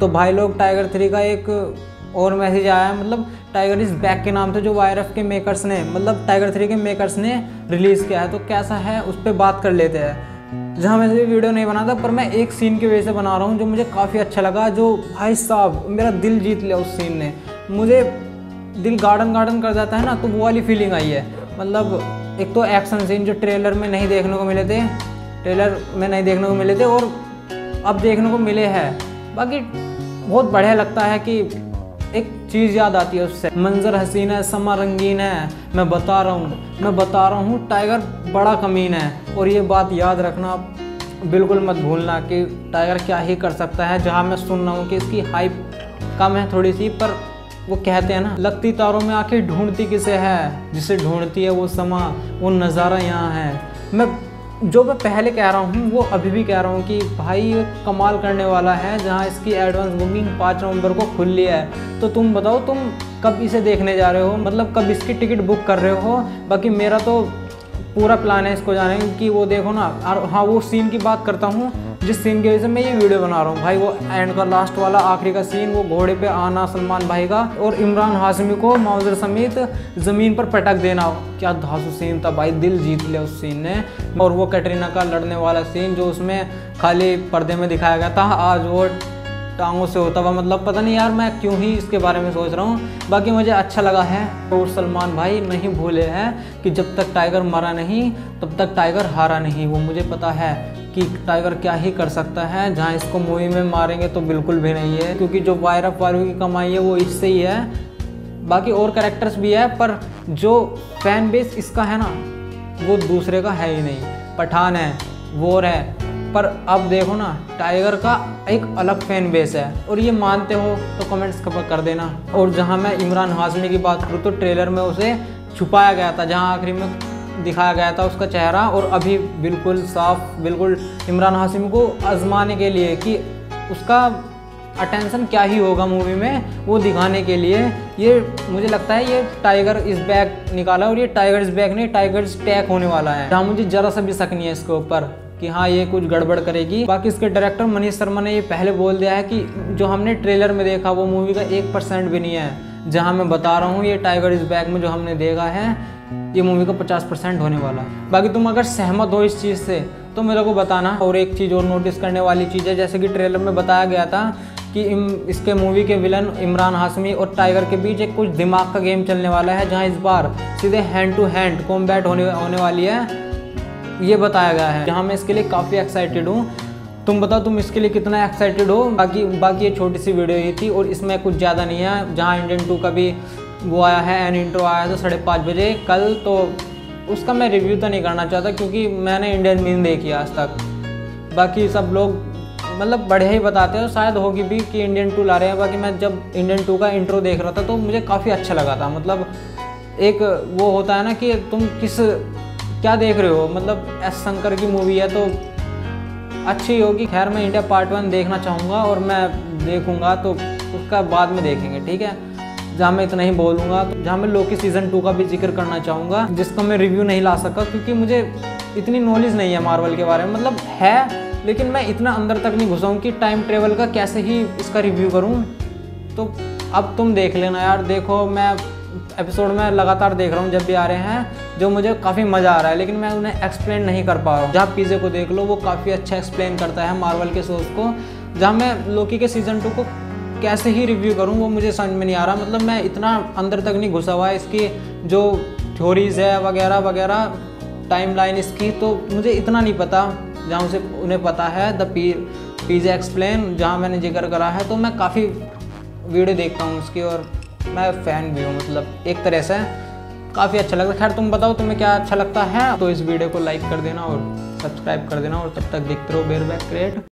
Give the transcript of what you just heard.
तो भाई लोग टाइगर 3 का एक और मैसेज आया है, मतलब टाइगर इज़ बैक के नाम से जो YRF के मेकर्स ने, मतलब टाइगर 3 के मेकर्स ने रिलीज़ किया है। तो कैसा है उस पर बात कर लेते हैं। जहाँ मैं भी वीडियो नहीं बना था, पर मैं एक सीन की वजह से बना रहा हूँ जो मुझे काफ़ी अच्छा लगा, जो भाई साहब मेरा दिल जीत लिया उस सीन ने। मुझे दिल गार्डन गार्डन कर जाता है ना, तो वो वाली फीलिंग आई है। मतलब एक तो एक्शन सीन जो ट्रेलर में नहीं देखने को मिले थे, और अब देखने को मिले हैं। बाकी बहुत बढ़िया लगता है कि एक चीज़ याद आती है उससे, मंजर हसीन है, समा रंगीन है। मैं बता रहा हूँ टाइगर बड़ा कमीन है, और ये बात याद रखना बिल्कुल मत भूलना कि टाइगर क्या ही कर सकता है। जहाँ मैं सुन रहा हूँ कि इसकी हाइप कम है थोड़ी सी, पर वो कहते हैं ना, लगती तारों में आखिर ढूंढती किसे है, जिसे ढूंढती है वो समा, वो नज़ारा यहाँ है। मैं पहले कह रहा हूँ, वो अभी भी कह रहा हूँ कि भाई ये कमाल करने वाला है। जहाँ इसकी एडवांस बुकिंग 5 नवंबर को खुल रही है, तो तुम बताओ तुम कब इसे देखने जा रहे हो, मतलब कब इसकी टिकट बुक कर रहे हो। बाकी मेरा तो पूरा प्लान है इसको जाने की, वो देखो ना। और हाँ, वो सीन की बात करता हूँ जिस सीन की वजह से मैं ये वीडियो बना रहा हूँ भाई, वो एंड का लास्ट वाला आखिरी का सीन, वो घोड़े पे आना सलमान भाई का, और इमरान हाशमी को माउजर समेत ज़मीन पर पटक देना। क्या धांसू सीन था भाई, दिल जीत लिया उस सीन ने। और वो कैटरीना का लड़ने वाला सीन जो उसमें खाली पर्दे में दिखाया गया था, आज वो टांगों से होता हुआ, मतलब पता नहीं यार मैं क्यों ही इसके बारे में सोच रहा हूँ। बाकी मुझे अच्छा लगा है। और सलमान भाई नहीं भूले हैं कि जब तक टाइगर मरा नहीं तब तक टाइगर हारा नहीं। वो मुझे पता है कि टाइगर क्या ही कर सकता है। जहाँ इसको मूवी में मारेंगे तो बिल्कुल भी नहीं है, क्योंकि जो YRF वालों की कमाई है वो इससे ही है। बाकी और कैरेक्टर्स भी है, पर जो फैन बेस इसका है ना वो दूसरे का है ही नहीं। पठान है, वॉर है, पर अब देखो ना टाइगर का एक अलग फैन बेस है, और ये मानते हो तो कमेंट्स कर देना। और जहाँ मैं इमरान हाशमी की बात करूँ तो ट्रेलर में उसे छुपाया गया था, जहाँ आखिरी में दिखाया गया था उसका चेहरा, और अभी बिल्कुल साफ, बिल्कुल इमरान हाशमी को आजमाने के लिए कि उसका अटेंशन क्या ही होगा मूवी में, वो दिखाने के लिए ये मुझे लगता है ये टाइगर इज़ बैक निकाला। और ये टाइगर इज़ बैक नहीं, टाइगर इज़ टैक होने वाला है, जहाँ मुझे ज़रा सा भी शक नहीं है इसके ऊपर कि हाँ ये कुछ गड़बड़ करेगी। बाकी इसके डायरेक्टर मनीष शर्मा ने ये पहले बोल दिया है कि जो हमने ट्रेलर में देखा वो मूवी का 1% भी नहीं है। जहाँ मैं बता रहा हूँ ये टाइगर इज़ बैक में जो हमने देखा है ये मूवी का 50% होने वाला है। बाकी तुम अगर सहमत हो इस चीज़ से तो मेरे को बताना। और एक चीज़ और नोटिस करने वाली चीज़ है, जैसे कि ट्रेलर में बताया गया था कि इसके मूवी के विलन इमरान हाशमी और टाइगर के बीच एक कुछ दिमाग का गेम चलने वाला है, जहाँ इस बार सीधे हैंड टू हैंड कॉम्बैट होने वाली है, ये बताया गया है। जहाँ मैं इसके लिए काफ़ी एक्साइटेड हूँ। तुम बताओ तुम इसके लिए कितना एक्साइटेड हो। बाकी ये छोटी सी वीडियो ही थी और इसमें कुछ ज़्यादा नहीं है। जहाँ इंडियन 2 का भी वो आया है, एन इंट्रो आया था 5:30 बजे कल, तो उसका मैं रिव्यू तो नहीं करना चाहता क्योंकि मैंने इंडियन मीम देखी आज तक। बाकी सब लोग मतलब बढ़िया ही बताते हो, शायद होगी भी कि इंडियन 2 ला रहे हैं। बाकी मैं जब इंडियन 2 का इंट्रो देख रहा था तो मुझे काफ़ी अच्छा लगा था। मतलब एक वो होता है ना कि तुम किस क्या देख रहे हो, मतलब एस शंकर की मूवी है तो अच्छी होगी। खैर मैं इंडिया पार्ट 1 देखना चाहूँगा, और मैं देखूँगा तो उसका बाद में देखेंगे, ठीक है। जहाँ मैं इतना ही बोलूँगा। तो जहाँ मैं लोकी सीज़न 2 का भी जिक्र करना चाहूँगा, जिसका मैं रिव्यू नहीं ला सका क्योंकि मुझे इतनी नॉलेज नहीं है मार्वल के बारे में, मतलब है लेकिन मैं इतना अंदर तक नहीं घुसा हूँ कि टाइम ट्रेवल का कैसे ही इसका रिव्यू करूँ। तो अब तुम देख लेना यार। देखो मैं एपिसोड में लगातार देख रहा हूँ जब भी आ रहे हैं, जो मुझे काफ़ी मज़ा आ रहा है, लेकिन मैं उन्हें एक्सप्लेन नहीं कर पा रहा हूँ। जहाँ पिज़्ज़े को देख लो, वो काफ़ी अच्छा एक्सप्लेन करता है मार्वल के सोर्स को। जहाँ मैं लोकी के सीज़न 2 को कैसे ही रिव्यू करूँ वो मुझे समझ में नहीं आ रहा। मतलब मैं इतना अंदर तक नहीं घुसा हुआ है, इसकी जो थ्योरीज़ है वगैरह वगैरह, टाइमलाइन इसकी, तो मुझे इतना नहीं पता। जहाँ उसे उन्हें पता है द पिज़्ज़ा एक्सप्लेन, जहाँ मैंने जिक्र करा है, तो मैं काफ़ी वीडियो देखता हूँ उसकी और मैं फ़ैन भी हूँ, मतलब एक तरह से काफ़ी अच्छा लगता है। खैर तुम बताओ तुम्हें क्या अच्छा लगता है, तो इस वीडियो को लाइक कर देना और सब्सक्राइब कर देना, और तब तक देखते रहो बेयर बैक क्रिएट।